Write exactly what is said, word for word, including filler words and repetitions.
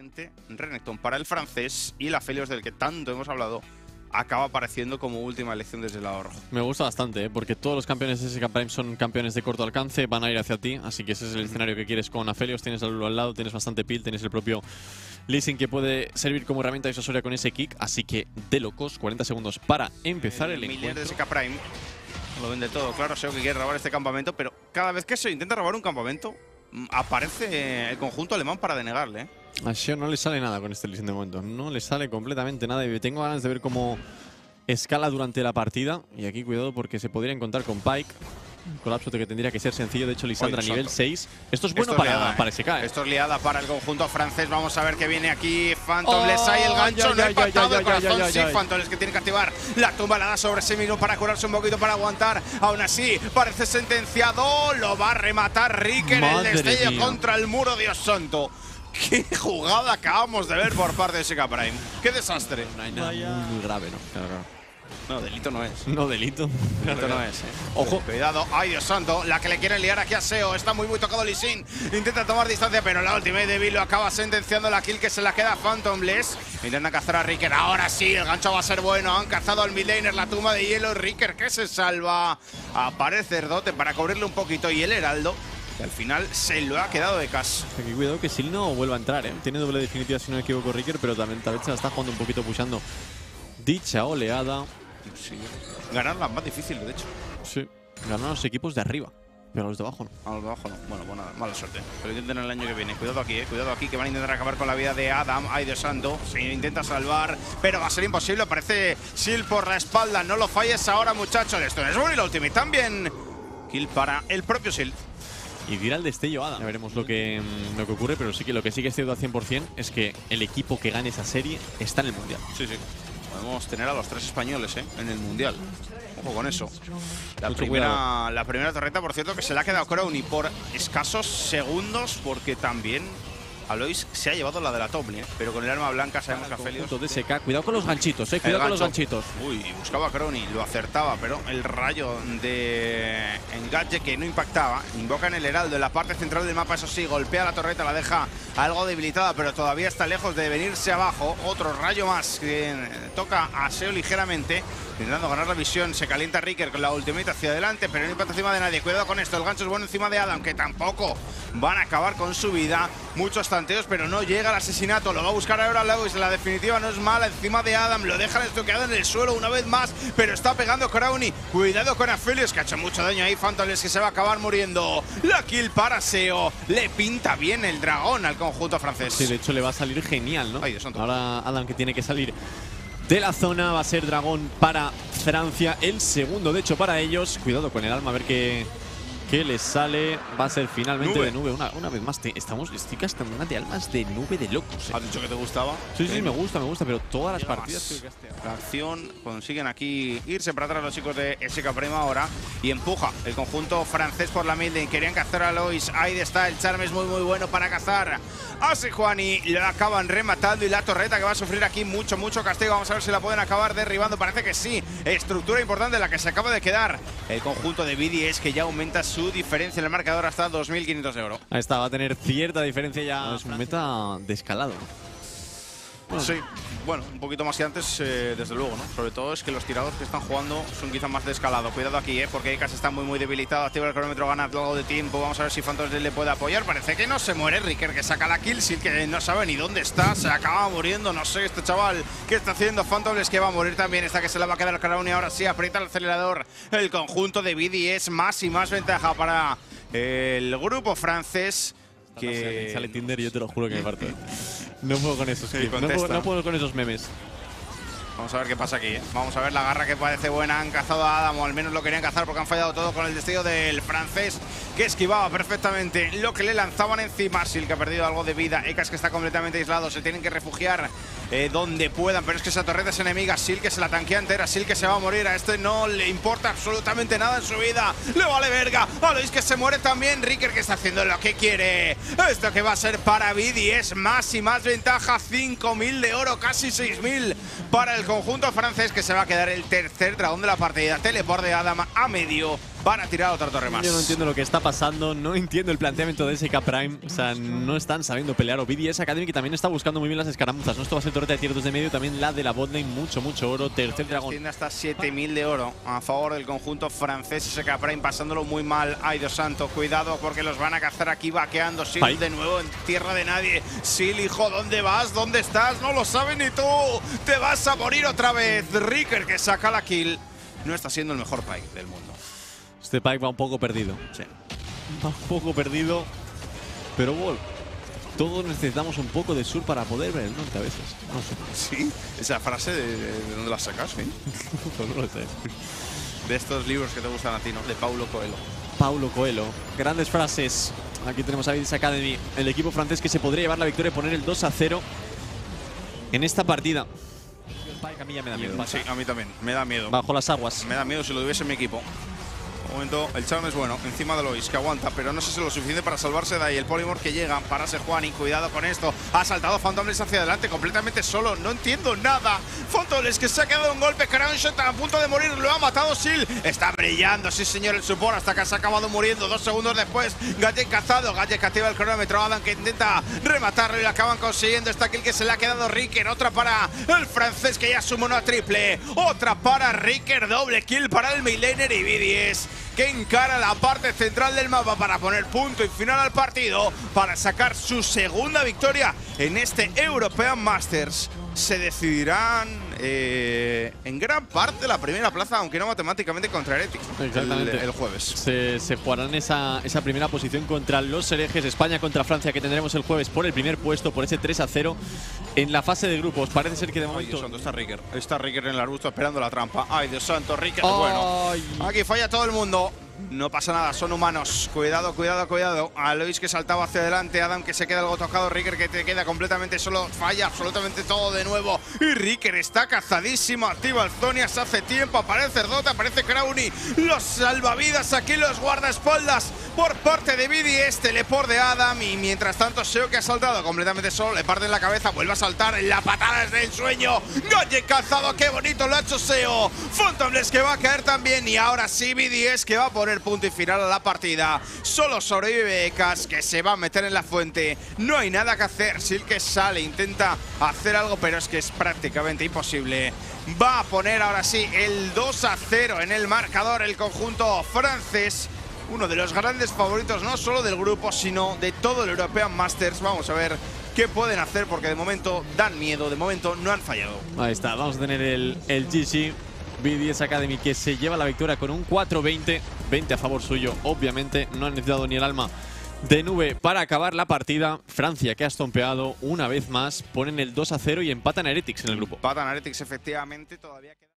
frente, Renekton para el francés y el Afelios del que tanto hemos hablado acaba apareciendo como última elección desde el lado rojo. Me gusta bastante, ¿eh? Porque todos los campeones de S K Prime son campeones de corto alcance, van a ir hacia ti, así que ese es el escenario que quieres con Afelios, tienes al Lulo al lado, tienes bastante peel, tienes el propio Lee Sin que puede servir como herramienta disuasoria con ese kick, así que de locos, cuarenta segundos para empezar el, el encuentro. De S K Prime lo vende todo, claro, Sheo que quiere robar este campamento, pero cada vez que se intenta robar un campamento, aparece el conjunto alemán para denegarle, ¿eh? A Sheo no le sale nada con este Lee Sin de momento. No le sale completamente nada. Y tengo ganas de ver cómo escala durante la partida. Y aquí cuidado porque se podría encontrar con Pike. Un colapso que tendría que ser sencillo. De hecho, Lisandra nivel seis. Esto es bueno esto para, liada, eh. para S K. ¿eh? Esto es liada para el conjunto francés. Vamos a ver qué viene aquí. Phantomless, oh, hay el gancho. Ya, no ha impactado el corazón. Ya, ya, ya, sí, Phantomless que tiene que activar la tumba. La da sobre sí mismo para curarse un poquito, para aguantar. Aún así, parece sentenciado. Lo va a rematar Reeker. El destello mía. Contra el muro. Dios santo. ¡Qué jugada acabamos de ver por parte de S K Prime! ¡Qué desastre! No hay nada muy, muy grave, ¿no? Claro, claro. No, delito no es. No, delito. Delito no es, ¿eh? Ojo. Cuidado. ¡Ay, Dios santo! La que le quieren liar aquí a Sheo. Está muy, muy tocado Lee Sin. Intenta tomar distancia, pero la ultimate de Bill lo acaba sentenciando. La kill que se la queda a Phantomless. Intenta cazar a Riker. Ahora sí, el gancho va a ser bueno. Han cazado al midlaner, la tumba de hielo. Riker que se salva. Aparece Irdoht para cubrirle un poquito. Y el heraldo, al final se lo ha quedado de Eckas. Aquí cuidado que Sil no vuelva a entrar, ¿eh? Tiene doble definitiva si no me equivoco Riker, pero también tal vez se la está jugando un poquito pushando dicha oleada. Sí. Ganarla es más difícil, de hecho. Sí, ganar a los equipos de arriba, pero a los de abajo no. A los de abajo no. Bueno, pues nada, mala suerte. Pero intenten el año que viene. Cuidado aquí, eh. Cuidado aquí, que van a intentar acabar con la vida de Adam. Ay, Dios santo. Se intenta salvar, pero va a ser imposible. Aparece Sil por la espalda. No lo falles ahora, muchachos. Esto es bueno y la ultimate también. Kill para el propio Sil. Y dirá el destello Adam. Ya veremos lo que, lo que ocurre, pero sí que lo que sí que es cierto al cien por cien es que el equipo que gane esa serie está en el Mundial. Sí, sí. Podemos tener a los tres españoles, ¿eh? En el Mundial. Ojo con eso. La primera, la primera torreta, por cierto, que se la ha quedado Crownie por escasos segundos, porque también Alois se ha llevado la de la Tommy, ¿eh? Pero con el arma blanca sabemos que Afelios… de S K. Cuidado con los ganchitos, ¿eh? Cuidado con los ganchitos. Uy, buscaba a Crownie, lo acertaba, pero el rayo de Gadget que no impactaba. Invoca en el heraldo, en la parte central del mapa, eso sí, golpea la torreta, la deja algo debilitada, pero todavía está lejos de venirse abajo. Otro rayo más que toca a Sheo ligeramente, intentando ganar la visión. Se calienta Riker con la ultimate hacia adelante, pero no impacta encima de nadie. Cuidado con esto, el gancho es bueno encima de Adam, que tampoco van a acabar con su vida. Muchos tanteos, pero no llega el asesinato. Lo va a buscar ahora Alois. La definitiva no es mala encima de Adam. Lo dejan estoqueado en el suelo una vez más, pero está pegando Crownie. Cuidado con Afelios, que ha hecho mucho daño ahí. Phantomless que se va a acabar muriendo. La kill para Sheo. Le pinta bien el dragón al conjunto francés. Sí, de hecho le va a salir genial, ¿no? Ay, Dios, ahora Adam que tiene que salir de la zona, va a ser dragón para Francia, el segundo de hecho para ellos. Cuidado con el alma, a ver qué, qué les sale. Va a ser finalmente nube. de nube. Una, una vez más, te, estamos chicas tan de almas de nube de locos. ¿Eh? ¿Has dicho que te gustaba? Sí, sí, sí, me gusta, me gusta, pero todas las partidas. La acción, consiguen aquí irse para atrás los chicos de S K Prime ahora y empuja el conjunto francés por la midlane. Querían cazar a Alois, ahí está, el Charm es muy, muy bueno para cazar a Sejuani, lo acaban rematando y la torreta que va a sufrir aquí mucho, mucho castigo. Vamos a ver si la pueden acabar derribando, parece que sí. Estructura importante la que se acaba de quedar el conjunto de B D S, que ya aumenta su diferencia en el marcador hasta dos mil quinientos euros. Ahí está, va a tener cierta diferencia ya. Es un meta de escalado. Bueno. Sí, bueno, un poquito más que antes, eh, desde luego, ¿no? Sobre todo es que los tirados que están jugando son quizás más de escalado. Cuidado aquí, ¿eh? Porque Eckas está muy, muy debilitado. Activa el cronómetro, gana algo de tiempo. Vamos a ver si Phantomless le puede apoyar. Parece que no se muere. Riker que saca la kill, sí que no sabe ni dónde está. Se acaba muriendo. No sé, este chaval, ¿qué está haciendo? Phantomless que va a morir también. Esta que se la va a quedar Crownie. Ahora sí, aprieta el acelerador. El conjunto de B D S, más y más ventaja para el grupo francés. Que sale Tinder, yo te lo juro que me parto. No puedo con esos, sí, no, puedo, no puedo con esos memes. Vamos a ver qué pasa aquí, ¿eh? Vamos a ver la garra que parece buena. Han cazado a Adam, o al menos lo querían cazar, porque han fallado todo con el destello del francés, que esquivaba perfectamente lo que le lanzaban encima. Sil que ha perdido algo de vida. Eckas que está completamente aislado. Se tienen que refugiar eh, donde puedan, pero es que esa torreta es enemiga. Sil que se la tanquea entera. Sil que se va a morir. A este no le importa absolutamente nada en su vida. Le vale verga. Alois que se muere también. Riker que está haciendo lo que quiere. Esto que va a ser para B D S. Más y más ventaja. cinco mil de oro, casi seis mil para el conjunto francés, que se va a quedar el tercer dragón de la partida. Teleport de Adam a medio Van a tirar otra torre más. Yo no entiendo lo que está pasando, no entiendo el planteamiento de S K Prime. O sea, no están sabiendo pelear. O B D S Academy, que también está buscando muy bien las escaramuzas. No, esto va a ser torreta de tier dos de medio. También la de la botlane, mucho, mucho oro. Tercer dragón. Tiene hasta siete mil de oro a favor del conjunto francés. S K Prime pasándolo muy mal. Ay, Dios santo, cuidado porque los van a cazar aquí vaqueando. Sil de nuevo en tierra de nadie. Sil, hijo, ¿dónde vas? ¿Dónde estás? No lo sabes ni tú. Te vas a morir otra vez. Reeker, que saca la kill. No está siendo el mejor Pike del mundo. Este Pike va un poco perdido. Sí. Va un poco perdido. Pero wow, todos necesitamos un poco de sur para poder ver el norte a veces. No sé. Sí, esa frase de, de dónde la sacas, ¿eh? No lo sé. De estos libros que te gustan a ti, ¿no? De Paulo Coelho. Paulo Coelho. Grandes frases. Aquí tenemos a B D S Academy. El equipo francés que se podría llevar la victoria y poner el dos a cero en esta partida. Pike a mí ya me da miedo. Sí, a mí también. Me da miedo. Bajo las aguas. Me da miedo si lo tuviese en mi equipo. Un momento, el Charm es bueno, encima de Alois, que aguanta, pero no sé si es lo suficiente para salvarse de ahí. El Polymor que llega para Sejuani, cuidado con esto. Ha saltado Phantomless hacia adelante completamente solo, no entiendo nada. Phantomless que se ha quedado un golpe, Crownie a punto de morir, lo ha matado Seal. Está brillando, sí señor, el support hasta que se ha acabado muriendo. Dos segundos después, Gadget cazado, Gadget que activa el cronómetro. Adam que intenta rematarlo y lo acaban consiguiendo. Esta kill que se le ha quedado Riker, otra para el francés que ya sumó una triple. Otra para Riker, doble kill para el Millennium y B D S, que encara la parte central del mapa para poner punto y final al partido, para sacar su segunda victoria en este European Masters. Se decidirán eh, en gran parte la primera plaza, aunque no matemáticamente, contra Heretics. Exactamente. El, el jueves. Se, se jugarán esa, esa primera posición contra los herejes. España contra Francia, que tendremos el jueves por el primer puesto, por ese tres a cero en la fase de grupos. Parece ser que de momento… Ay, Dios santo, está Riker. Está Riker en el arbusto esperando la trampa. Ay, Dios santo, Riker. Ay. Bueno, aquí falla todo el mundo. No pasa nada, son humanos. Cuidado, cuidado, cuidado. Alois que saltaba hacia adelante. Adam que se queda algo tocado. Riker que te queda completamente solo. Falla absolutamente todo de nuevo. Y Riker está cazadísimo. Activa el Zonias hace tiempo. Aparece Irdoht, aparece Crownie. Los salvavidas aquí, los guardaespaldas por parte de B D S. Teleport de Adam. Y mientras tanto, Sheo que ha saltado completamente solo. Le parte en la cabeza. Vuelve a saltar en la patada desde el sueño. Galle cazado. Qué bonito lo ha hecho Sheo. Phantomless que va a caer también. Y ahora sí, B D S que va a poner el punto y final a la partida. Solo sobrevive Eckas, que se va a meter en la fuente. No hay nada que hacer. Sil que sale, intenta hacer algo, pero es que es prácticamente imposible. Va a poner ahora sí el dos a cero en el marcador el conjunto francés. Uno de los grandes favoritos, no solo del grupo, sino de todo el European Masters. Vamos a ver qué pueden hacer, porque de momento dan miedo. De momento no han fallado. Ahí está, vamos a tener el, el G G. B D S Academy que se lleva la victoria con un cuatro veinte, veinte a favor suyo, obviamente. No han necesitado ni el alma de nube para acabar la partida. Francia que ha estompeado una vez más, ponen el dos a cero y empatan a Heretics en el grupo. Empatan a Heretics, efectivamente, todavía queda…